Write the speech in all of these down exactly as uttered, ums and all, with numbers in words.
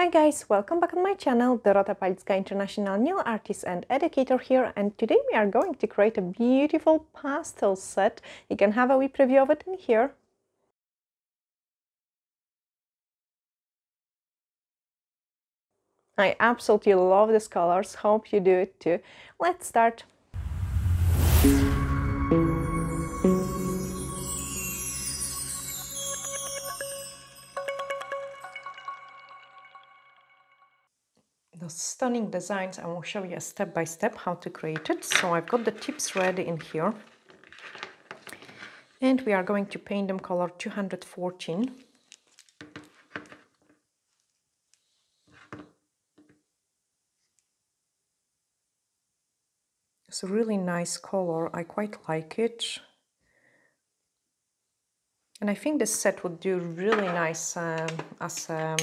Hi guys, welcome back on my channel. Dorota Palicka, international nail artist and educator here, and today we are going to create a beautiful pastel set. You can have a wee preview of it in here. I absolutely love these colors, hope you do it too. Let's start. Stunning designs. I will show you step by step how to create it. So I've got the tips ready in here, and we are going to paint them color two hundred fourteen. It's a really nice color, I quite like it, and I think this set would do really nice um, as a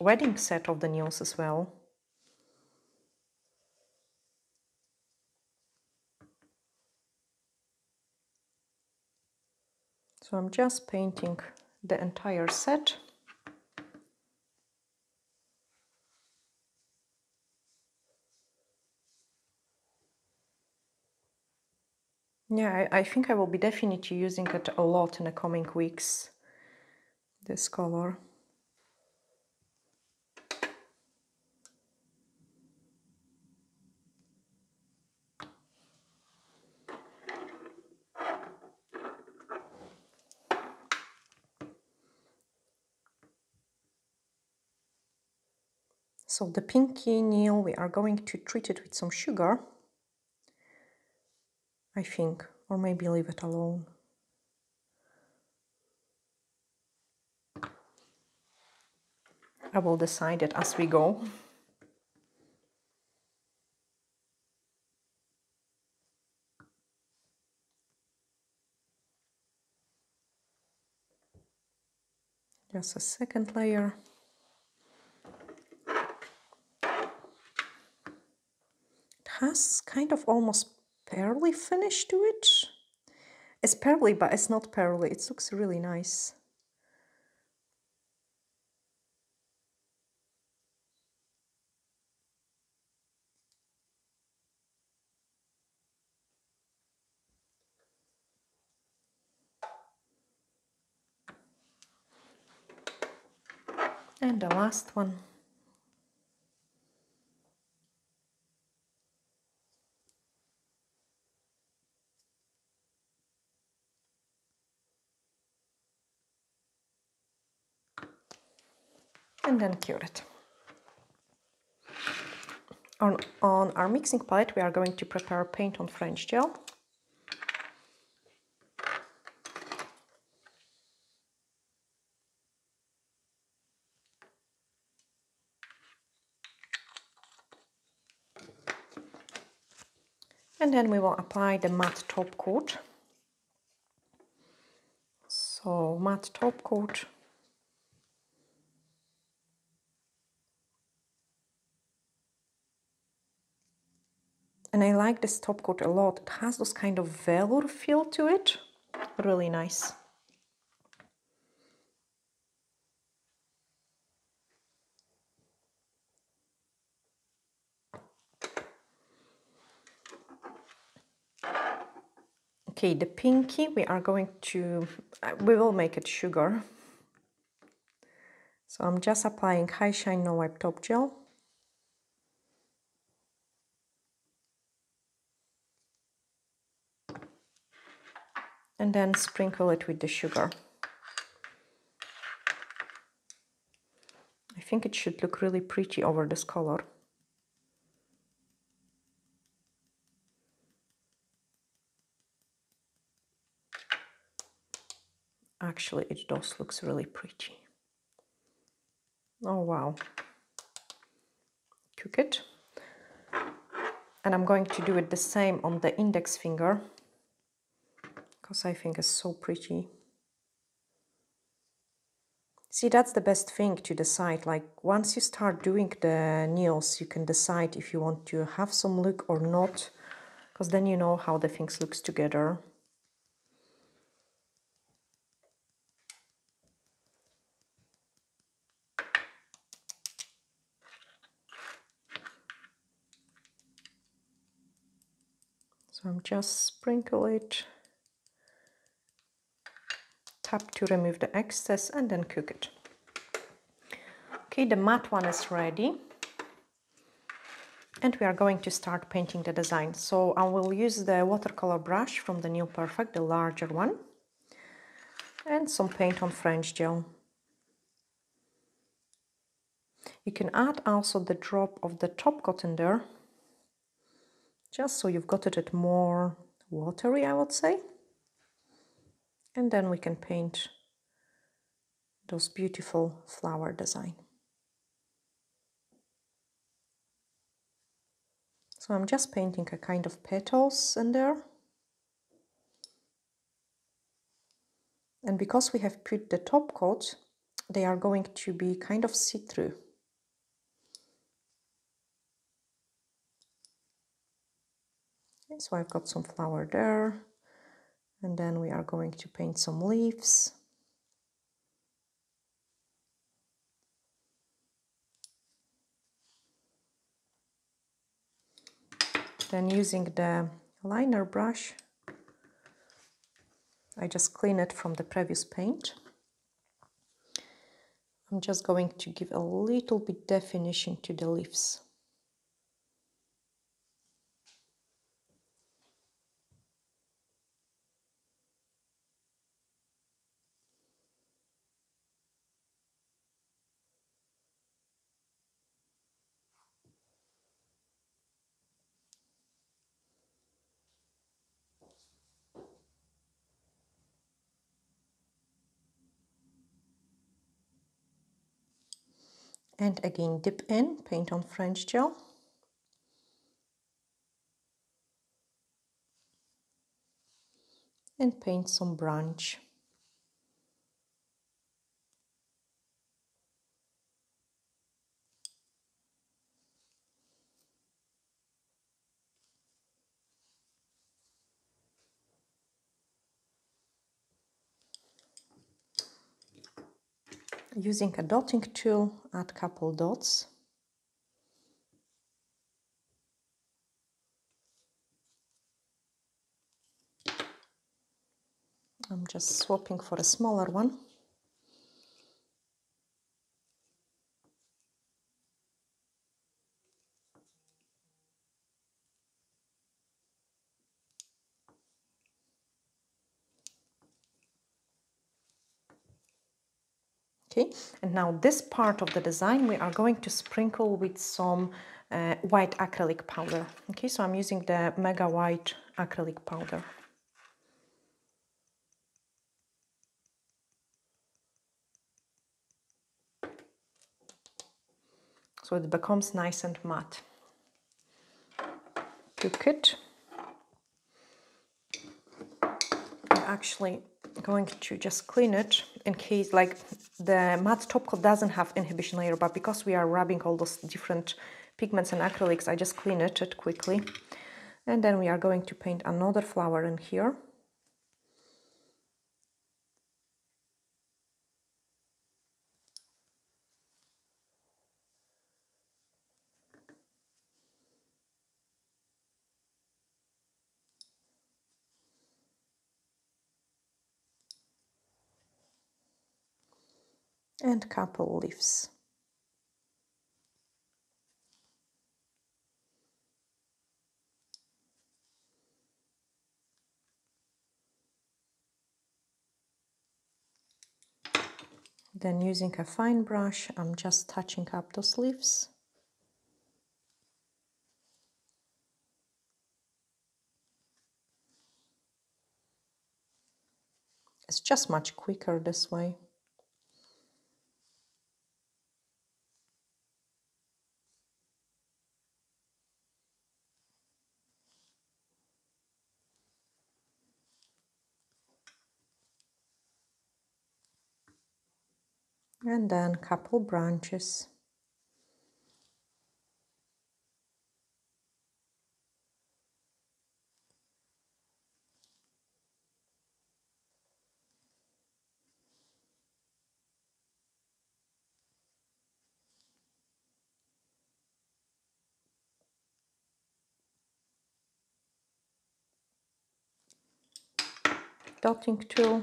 wedding set of the nails as well. So I'm just painting the entire set. Yeah, I, I think I will be definitely using it a lot in the coming weeks, this color. So the pinky nail, we are going to treat it with some sugar, I think, or maybe leave it alone. I will decide it as we go. Just a second layer. Has kind of almost pearly finish to it. It's pearly, but it's not pearly. It looks really nice. And the last one. And then cure it. On, on our mixing palette, we are going to prepare paint on French gel. And then we will apply the matte top coat. So, matte top coat. And I like this top coat a lot. It has this kind of velour feel to it. Really nice. Okay, the pinky, we are going to... we will make it sugar. So I'm just applying High Shine No Wipe Top Gel. And then sprinkle it with the sugar. I think it should look really pretty over this color. Actually, it does looks really pretty. Oh wow. Cook it. And I'm going to do it the same on the index finger. I think it's so pretty. See, that's the best thing to decide. Like, once you start doing the nails, you can decide if you want to have some look or not, because then you know how the things looks together. So I'm just sprinkle it, tap to remove the excess, and then cook it. Okay, the matte one is ready. And we are going to start painting the design. So I will use the watercolor brush from the Nail Perfect, the larger one, and some paint on French gel. You can add also the drop of the top coat in there, just so you've got it more watery, I would say. And then we can paint those beautiful flower design. So I'm just painting a kind of petals in there. And because we have put the top coat, they are going to be kind of see-through. Okay, so I've got some flower there. And then we are going to paint some leaves. Then using the liner brush, I just clean it from the previous paint. I'm just going to give a little bit definition to the leaves. And again, dip in, paint on French gel. And paint some branch. Using a dotting tool, add couple dots. I'm just swapping for a smaller one. Okay, and now this part of the design we are going to sprinkle with some uh, white acrylic powder. Okay, so I'm using the Mega White acrylic powder. So it becomes nice and matte. Cook it. And actually, going to just clean it in case, like, the matte top coat doesn't have inhibition layer, but because we are rubbing all those different pigments and acrylics, I just clean it, it quickly. And then we are going to paint another flower in here. And couple leaves. Then using a fine brush, I'm just touching up those leaves. It's just much quicker this way. And then couple branches. dotting tool.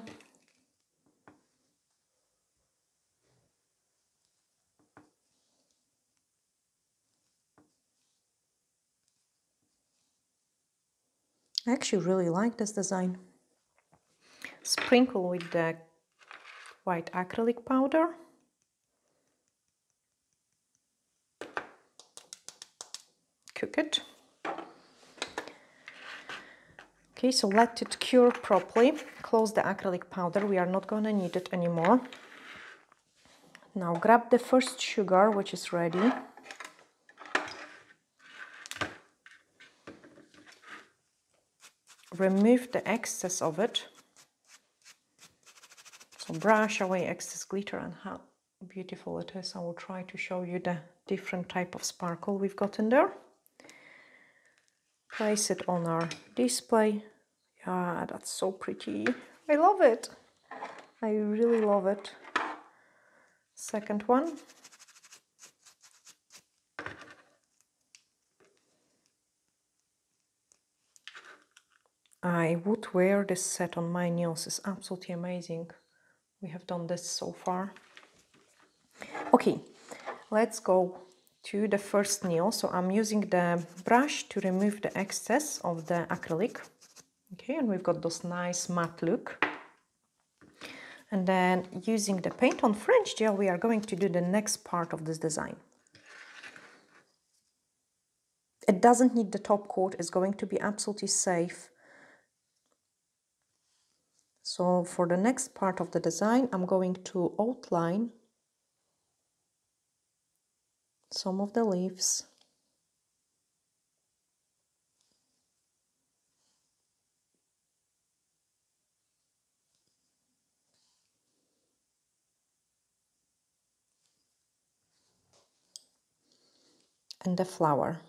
I actually really like this design. Sprinkle with the white acrylic powder. Cook it. Okay, so let it cure properly. Close the acrylic powder. We are not going to need it anymore. Now grab the first sugar, which is ready. Remove the excess of it. So brush away excess glitter, and how beautiful it is. I will try to show you the different type of sparkle we've got in there. Place it on our display. Yeah, that's so pretty. I love it. I really love it. Second one. I would wear this set on my nails. It's absolutely amazing. We have done this so far. Okay, let's go to the first nail. So I'm using the brush to remove the excess of the acrylic. Okay, and we've got this nice matte look. And then using the paint on French gel, we are going to do the next part of this design. It doesn't need the top coat. It's going to be absolutely safe. So for the next part of the design, I'm going to outline some of the leaves. And the flower.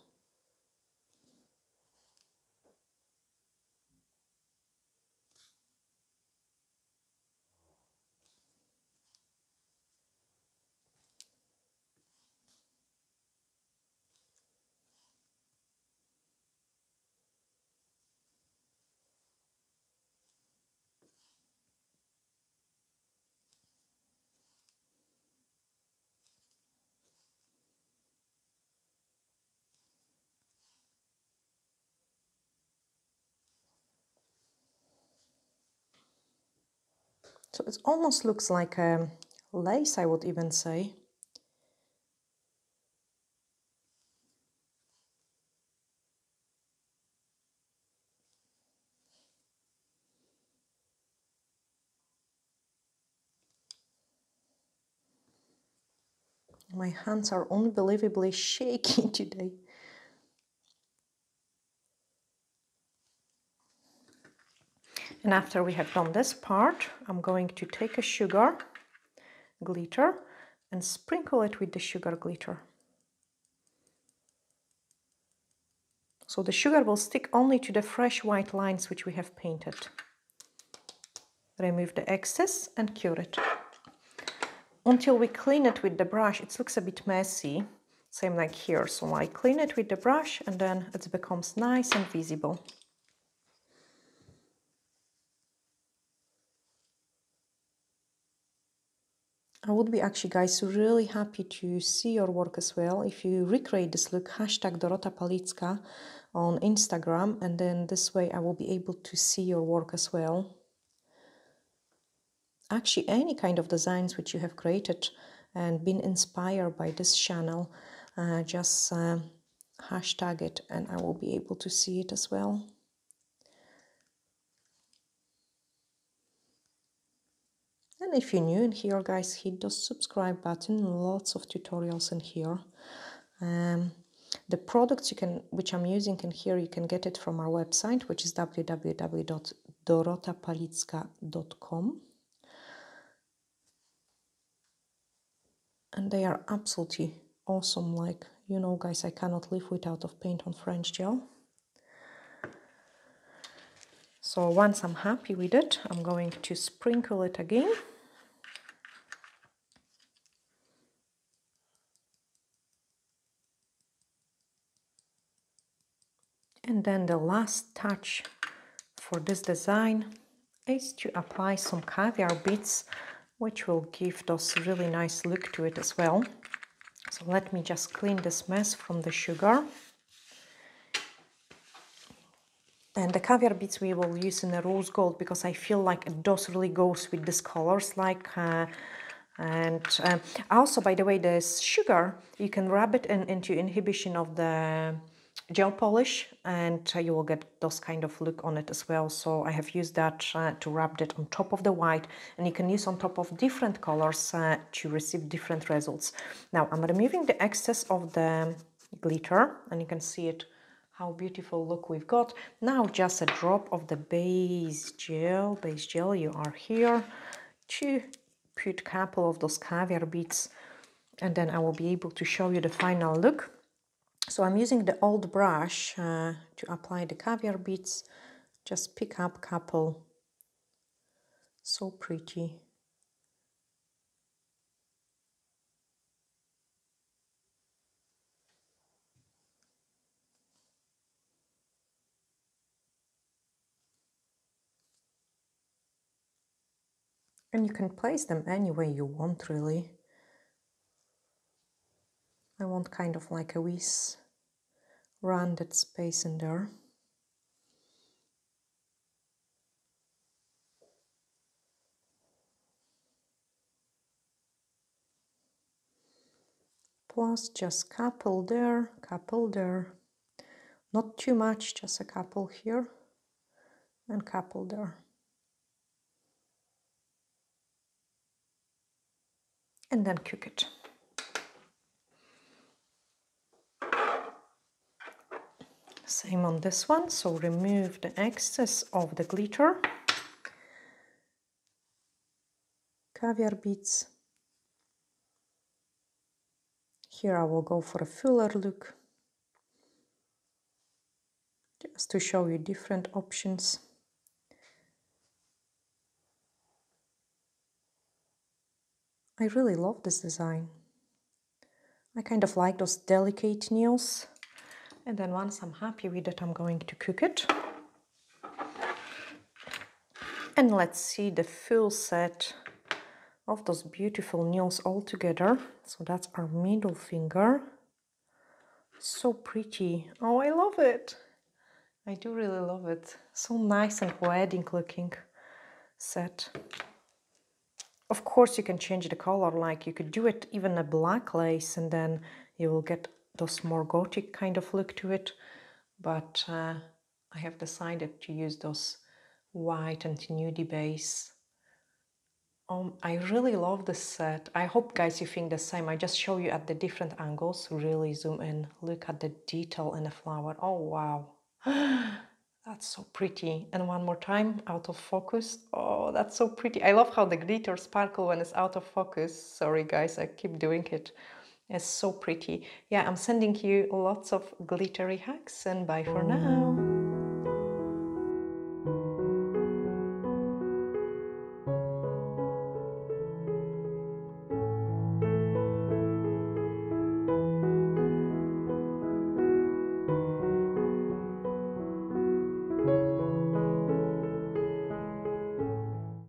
So it almost looks like a lace, I would even say. My hands are unbelievably shaky today. And after we have done this part, I'm going to take a sugar glitter and sprinkle it with the sugar glitter. So the sugar will stick only to the fresh white lines which we have painted. Remove the excess and cure it. Until we clean it with the brush, it looks a bit messy, same like here. So I clean it with the brush and then it becomes nice and visible. I would be actually, guys, really happy to see your work as well. If you recreate this look, hashtag Dorota Palicka on Instagram, and then this way I will be able to see your work as well. Actually, any kind of designs which you have created and been inspired by this channel, uh, just uh, hashtag it and I will be able to see it as well. And if you're new in here, guys, hit the subscribe button. Lots of tutorials in here. Um, the products you can, which I'm using in here, you can get it from our website, which is w w w dot dorota palicka dot com. And they are absolutely awesome. Like, you know, guys, I cannot live without of paint on French gel. So once I'm happy with it, I'm going to sprinkle it again. And then the last touch for this design is to apply some caviar beads, which will give those really nice look to it as well. So let me just clean this mess from the sugar. And the caviar beads we will use in a rose gold, because I feel like those really goes with these colors, like uh, and um, also, by the way, this sugar, you can rub it in, into inhibition of the gel polish, and uh, you will get those kind of look on it as well. So I have used that uh, to rub that on top of the white, and you can use on top of different colors uh, to receive different results. Now I'm removing the excess of the glitter, and you can see it, how beautiful look we've got. Now just a drop of the base gel, base gel, you are here, to put a couple of those caviar beads, and then I will be able to show you the final look. So I'm using the old brush uh, to apply the caviar beads. Just pick up a couple. So pretty. And you can place them any way you want, really. I want kind of like a whiz rounded space in there. Plus just couple there, couple there. Not too much, just a couple here and couple there. And then cook it. Same on this one, so remove the excess of the glitter, caviar beads. Here I will go for a fuller look, just to show you different options. I really love this design. I kind of like those delicate nails. And then once I'm happy with it, I'm going to cook it. And let's see the full set of those beautiful nails all together. So that's our middle finger. So pretty. Oh, I love it. I do really love it. So nice and wedding looking set. Of course, you can change the color, like you could do it even a black lace, and then you will get those more gothic kind of look to it, but uh, I have decided to use those white and nudie base. Um, I really love this set. I hope guys you think the same. I just show you at the different angles, really zoom in, look at the detail in the flower. Oh wow, that's so pretty. And one more time, out of focus. Oh, that's so pretty. I love how the glitter sparkle when it's out of focus. Sorry guys, I keep doing it. It's so pretty. Yeah, I'm sending you lots of glittery hacks, and bye for now.